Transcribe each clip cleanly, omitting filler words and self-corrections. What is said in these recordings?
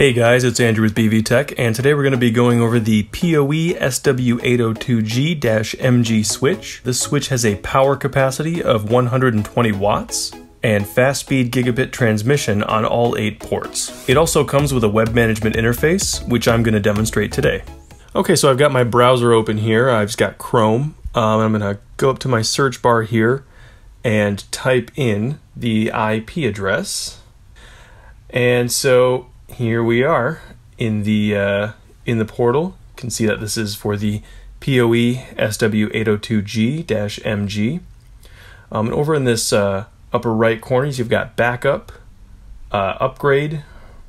Hey guys, it's Andrew with BV Tech, and today we're going to be going over the PoE SW802G-MG switch. This switch has a power capacity of 120 watts and fast speed gigabit transmission on all 8 ports. It also comes with a web management interface, which I'm going to demonstrate today. Okay, so I've got my browser open here. I've got Chrome. I'm going to go up to my search bar here and type in the IP address. And so here we are in the portal. You can see that this is for the PoE SW802G-MG. And over in this upper right corners, you've got backup, upgrade,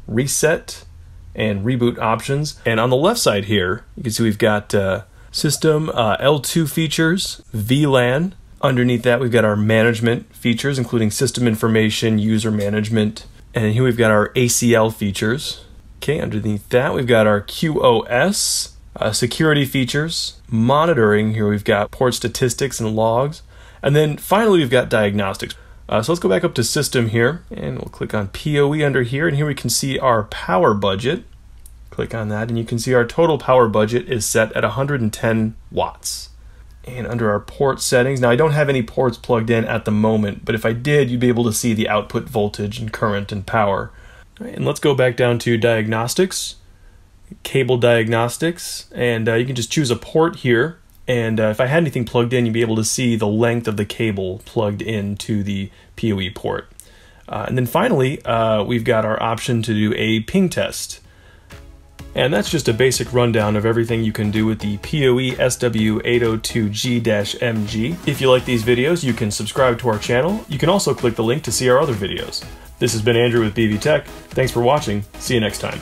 reset, and reboot options. And on the left side here, you can see we've got system L2 features, VLAN. Underneath that, we've got our management features, including system information, user management. And here we've got our ACL features. Okay, underneath that we've got our QoS, security features, monitoring. Here we've got port statistics and logs. And then finally we've got diagnostics. So let's go back up to system here and we'll click on PoE under here, and here we can see our power budget. Click on that and you can see our total power budget is set at 110 watts. And under our port settings, now I don't have any ports plugged in at the moment, but if I did, you'd be able to see the output voltage and current and power. All right, and let's go back down to diagnostics, cable diagnostics, and you can just choose a port here. And if I had anything plugged in, you'd be able to see the length of the cable plugged into the PoE port. And then finally, we've got our option to do a ping test. And that's just a basic rundown of everything you can do with the PoE SW802G-MG. If you like these videos, you can subscribe to our channel. You can also click the link to see our other videos. This has been Andrew with BV Tech. Thanks for watching. See you next time.